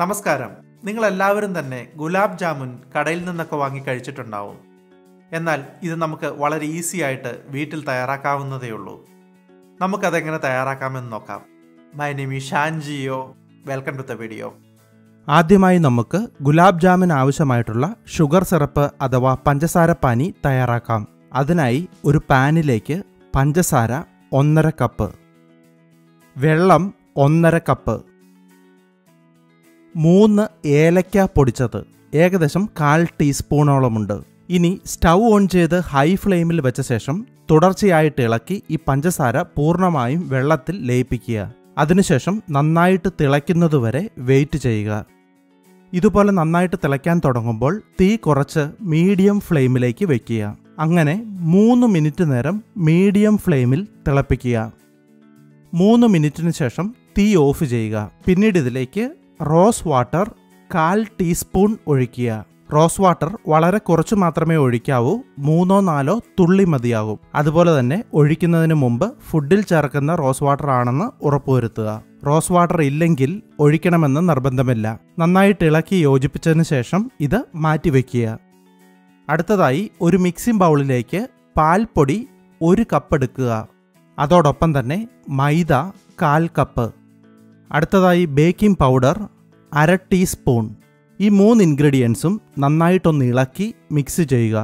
നമസ്കാരം. നിങ്ങളെല്ലാവരും തന്നെ ഗുലാബ് ജാമുൻ കടയിൽ നിന്നൊക്കെ വാങ്ങി കഴിച്ചിട്ടുണ്ടാവും. എന്നാൽ ഇത് നമുക്ക് വളരെ ഈസി ആയിട്ട് വീട്ടിൽ തയ്യാറാക്കാവുന്നതേ ഉള്ളൂ. നമുക്കതെങ്ങനെ തയ്യാറാക്കാമെന്ന് നോക്കാം. My name is Shan Geo. Welcome to the video. ആദ്യമായി നമുക്ക് ഗുലാബ് ജാമിന് ആവശ്യമായിട്ടുള്ള ഷുഗർ സിറപ്പ് അഥവാ പഞ്ചസാര പാനി തയ്യാറാക്കാം. അതിനായി ഒരു പാനിലേക്ക് പഞ്ചസാര 1.5 കപ്പ്, വെള്ളം 1.5 കപ്പ്, 3 ഏലക്ക പൊടിച്ചത് ഏകദേശം 1/4 ടീസ്പൂണോളമുണ്ട്. ഇനി സ്റ്റൗ ഓൺ ചെയ്ത് ഹൈ ഫ്ലെയിമിൽ വെച്ച ശേഷം തുടർച്ചയായിട്ട് ഇളക്കി ഈ പഞ്ചസാര പൂർണ്ണമായും വെള്ളത്തിൽ ലയിപ്പിക്കുക. അതിനുശേഷം നന്നായിട്ട് തിളയ്ക്കുന്നതുവരെ വെയിറ്റ് ചെയ്യുക. ഇതുപോലെ നന്നായിട്ട് തിളയ്ക്കാൻ തുടങ്ങുമ്പോൾ തീ കുറച്ച് മീഡിയം ഫ്ലെയിമിലേക്ക് വയ്ക്കുക. അങ്ങനെ 3 മിനിറ്റ് നേരം മീഡിയം ഫ്ലെയിമിൽ തിളപ്പിക്കുക. 3 മിനിറ്റിന് ശേഷം തീ ഓഫ് ചെയ്യുക. പിന്നീട് ഇതിലേക്ക് റോസ് വാട്ടർ 1/4 ടീസ്പൂൺ ഒഴിക്കുക. റോസ് വാട്ടർ വളരെ കുറച്ച് മാത്രമേ ഒഴിക്കാവൂ. 3-4 തുള്ളി മതിയാകും. അതുപോലെ തന്നെ ഒഴിക്കുന്നതിന് മുമ്പ് ഫുഡിൽ ചേർക്കുന്ന റോസ് വാട്ടർ ആണെന്ന് ഉറപ്പുവരുത്തുക. റോസ് വാട്ടർ ഇല്ലെങ്കിൽ ഒഴിക്കണമെന്ന് നിർബന്ധമില്ല. നന്നായിട്ട് ഇളക്കി യോജിപ്പിച്ചതിന് ശേഷം ഇത് മാറ്റിവെക്കുക. അടുത്തതായി ഒരു മിക്സിംഗ് ബൗളിലേക്ക് പാൽപ്പൊടി 1 കപ്പ് എടുക്കുക. അതോടൊപ്പം തന്നെ മൈദ 1/4 കപ്പ്, അടുത്തതായി ബേക്കിംഗ് പൗഡർ 1/2 ടീസ്പൂൺ. ഈ 3 ഇൻഗ്രീഡിയൻസും നന്നായിട്ടൊന്ന് ഇളക്കി മിക്സ് ചെയ്യുക.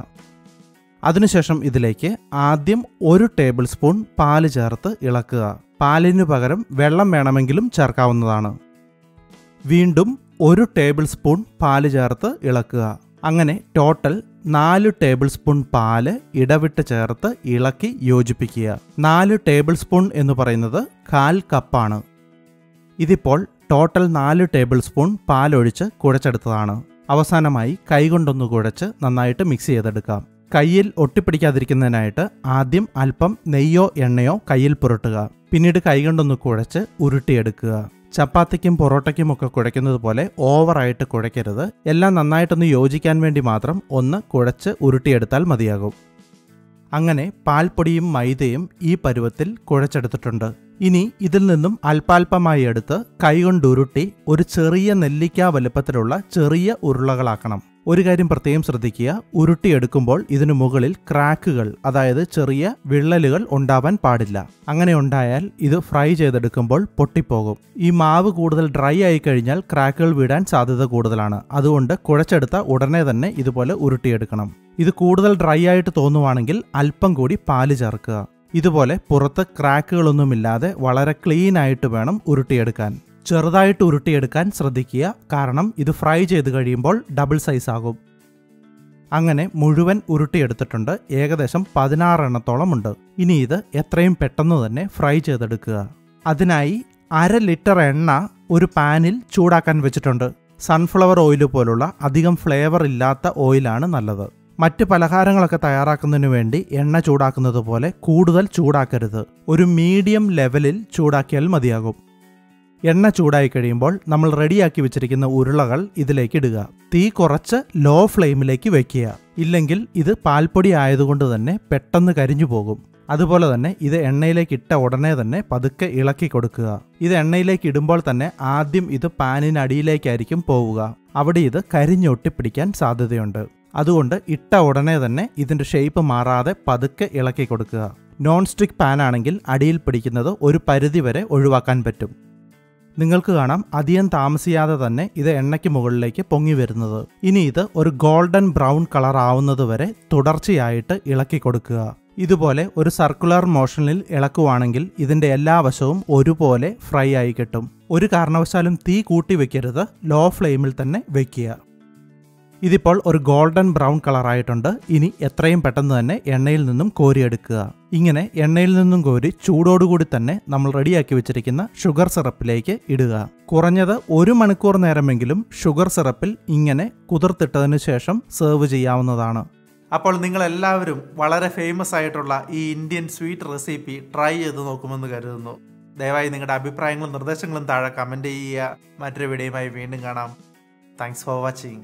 അതിനുശേഷം ഇതിലേക്ക് ആദ്യം 1 ടേബിൾ സ്പൂൺ പാല് ചേർത്ത് ഇളക്കുക. പാലിനു പകരം വെള്ളം വേണമെങ്കിലും ചേർക്കാവുന്നതാണ്. വീണ്ടും 1 ടേബിൾ സ്പൂൺ പാല് ചേർത്ത് ഇളക്കുക. അങ്ങനെ ടോട്ടൽ 4 ടേബിൾ സ്പൂൺ പാല് ഇടവിട്ട് ചേർത്ത് ഇളക്കി യോജിപ്പിക്കുക. 4 ടേബിൾ സ്പൂൺ എന്ന് പറയുന്നത് 1/4 കപ്പാണ്. ഇതിപ്പോൾ ടോട്ടൽ 4 ടേബിൾ സ്പൂൺ പാലൊഴിച്ച് കുഴച്ചെടുത്തതാണ്. അവസാനമായി കൈകൊണ്ടൊന്ന് കുഴച്ച് നന്നായിട്ട് മിക്സ് ചെയ്തെടുക്കാം. കയ്യിൽ ഒട്ടിപ്പിടിക്കാതിരിക്കുന്നതിനായിട്ട് ആദ്യം അല്പം നെയ്യോ എണ്ണയോ കയ്യിൽ പുരട്ടുക. പിന്നീട് കൈകൊണ്ടൊന്ന് കുഴച്ച് ഉരുട്ടിയെടുക്കുക. ചപ്പാത്തിക്കും പൊറോട്ടയ്ക്കുമൊക്കെ കുഴയ്ക്കുന്നത് പോലെ ഓവറായിട്ട് കുഴയ്ക്കരുത്. എല്ലാം നന്നായിട്ടൊന്ന് യോജിക്കാൻ വേണ്ടി മാത്രം ഒന്ന് കുഴച്ച് ഉരുട്ടിയെടുത്താൽ മതിയാകും. അങ്ങനെ പാൽപ്പൊടിയും മൈദയും ഈ പരുവത്തിൽ കുഴച്ചെടുത്തിട്ടുണ്ട്. ഇനി ഇതിൽ നിന്നും അല്പാൽപമായി എടുത്ത് കൈകൊണ്ടുരുട്ടി ഒരു ചെറിയ നെല്ലിക്ക വലുപ്പത്തിലുള്ള ചെറിയ ഉരുളകളാക്കണം. ഒരു കാര്യം പ്രത്യേകം ശ്രദ്ധിക്കുക, ഉരുട്ടിയെടുക്കുമ്പോൾ ഇതിനു മുകളിൽ ക്രാക്കുകൾ, അതായത് ചെറിയ വിള്ളലുകൾ ഉണ്ടാവാൻ പാടില്ല. അങ്ങനെ ഉണ്ടായാൽ ഇത് ഫ്രൈ ചെയ്തെടുക്കുമ്പോൾ പൊട്ടിപ്പോകും. ഈ മാവ് കൂടുതൽ ഡ്രൈ ആയി കഴിഞ്ഞാൽ ക്രാക്കുകൾ വീഴാൻ സാധ്യത കൂടുതലാണ്. അതുകൊണ്ട് കുഴച്ചെടുത്ത ഉടനെ തന്നെ ഇതുപോലെ ഉരുട്ടിയെടുക്കണം. ഇത് കൂടുതൽ ഡ്രൈ ആയിട്ട് തോന്നുവാണെങ്കിൽ അല്പം കൂടി പാല് ചേർക്കുക. ഇതുപോലെ പുറത്ത് ക്രാക്കുകളൊന്നുമില്ലാതെ വളരെ ക്ലീൻ ആയിട്ട് വേണം ഉരുട്ടിയെടുക്കാൻ. ചെറുതായിട്ട് ഉരുട്ടിയെടുക്കാൻ ശ്രദ്ധിക്കുക, കാരണം ഇത് ഫ്രൈ ചെയ്ത് കഴിയുമ്പോൾ ഡബിൾ സൈസ് ആകും. അങ്ങനെ മുഴുവൻ ഉരുട്ടിയെടുത്തിട്ടുണ്ട്. ഏകദേശം 16 എണ്ണത്തോളമുണ്ട്. ഇനി ഇത് എത്രയും പെട്ടെന്ന് തന്നെ ഫ്രൈ ചെയ്തെടുക്കുക. അതിനായി 1/2 ലിറ്റർ എണ്ണ ഒരു പാനിൽ ചൂടാക്കാൻ വെച്ചിട്ടുണ്ട്. സൺഫ്ലവർ ഓയിൽ പോലുള്ള അധികം ഫ്ലേവർ ഇല്ലാത്ത ഓയിലാണ് നല്ലത്. മറ്റ് പലഹാരങ്ങളൊക്കെ തയ്യാറാക്കുന്നതിന് വേണ്ടി എണ്ണ ചൂടാക്കുന്നത് പോലെ കൂടുതൽ ചൂടാക്കരുത്. ഒരു മീഡിയം ലെവലിൽ ചൂടാക്കിയാൽ മതിയാകും. എണ്ണ ചൂടായി കഴിയുമ്പോൾ നമ്മൾ റെഡിയാക്കി വെച്ചിരിക്കുന്ന ഉരുളകൾ ഇതിലേക്ക് ഇടുക. തീ കുറച്ച് ലോ ഫ്ലെയിമിലേക്ക് വയ്ക്കുക. ഇല്ലെങ്കിൽ ഇത് പാൽപ്പൊടി ആയതുകൊണ്ട് തന്നെ പെട്ടെന്ന് കരിഞ്ഞു പോകും. അതുപോലെ തന്നെ ഇത് എണ്ണയിലേക്ക് ഇട്ട ഉടനെ തന്നെ പതുക്കെ ഇളക്കി കൊടുക്കുക. ഇത് എണ്ണയിലേക്ക് ഇടുമ്പോൾ തന്നെ ആദ്യം ഇത് പാനിനടിയിലേക്കായിരിക്കും പോവുക. അവിടെ ഇത് കരിഞ്ഞൊട്ടിപ്പിടിക്കാൻ സാധ്യതയുണ്ട്. അതുകൊണ്ട് ഇട്ട ഉടനെ തന്നെ ഇതിൻ്റെ ഷേപ്പ് മാറാതെ പതുക്കെ ഇളക്കി കൊടുക്കുക. നോൺ സ്റ്റിക്ക് പാനാണെങ്കിൽ അടിയിൽ പിടിക്കുന്നത് ഒരു പരിധിവരെ ഒഴിവാക്കാൻ പറ്റും. നിങ്ങൾക്ക് കാണാം അധികം താമസിയാതെ തന്നെ ഇത് എണ്ണയ്ക്ക് മുകളിലേക്ക് പൊങ്ങി വരുന്നത്. ഇനി ഇത് ഒരു ഗോൾഡൻ ബ്രൗൺ കളർ ആവുന്നത് വരെ തുടർച്ചയായിട്ട് ഇളക്കി കൊടുക്കുക. ഇതുപോലെ ഒരു സർക്കുലർ മോഷനിൽ ഇളക്കുവാണെങ്കിൽ ഇതിൻ്റെ എല്ലാ വശവും ഒരുപോലെ ഫ്രൈ ആയി കിട്ടും. ഒരു കാരണവശാലും തീ കൂട്ടി വയ്ക്കരുത്, ലോ ഫ്ലെയിമിൽ തന്നെ വയ്ക്കുക. ഇതിപ്പോൾ ഒരു ഗോൾഡൻ ബ്രൗൺ കളറായിട്ടുണ്ട്. ഇനി എത്രയും പെട്ടെന്ന് തന്നെ എണ്ണയിൽ നിന്നും കോരിയെടുക്കുക. ഇങ്ങനെ എണ്ണയിൽ നിന്നും കോരി ചൂടോടുകൂടി തന്നെ നമ്മൾ റെഡിയാക്കി വെച്ചിരിക്കുന്ന ഷുഗർ സിറപ്പിലേക്ക് ഇടുക. കുറഞ്ഞത് 1 മണിക്കൂർ നേരമെങ്കിലും ഷുഗർ സിറപ്പിൽ ഇങ്ങനെ കുതിർത്തിട്ടതിന് ശേഷം സെർവ് ചെയ്യാവുന്നതാണ്. അപ്പോൾ നിങ്ങളെല്ലാവരും വളരെ ഫേമസ് ആയിട്ടുള്ള ഈ ഇന്ത്യൻ സ്വീറ്റ് റെസിപ്പി ട്രൈ ചെയ്ത് നോക്കുമെന്ന് കരുതുന്നു. ദയവായി നിങ്ങളുടെ അഭിപ്രായങ്ങളും നിർദ്ദേശങ്ങളും താഴെ കമൻറ്റ് ചെയ്യുക. മറ്റൊരു വീഡിയോയുമായി വീണ്ടും കാണാം. Thanks for watching.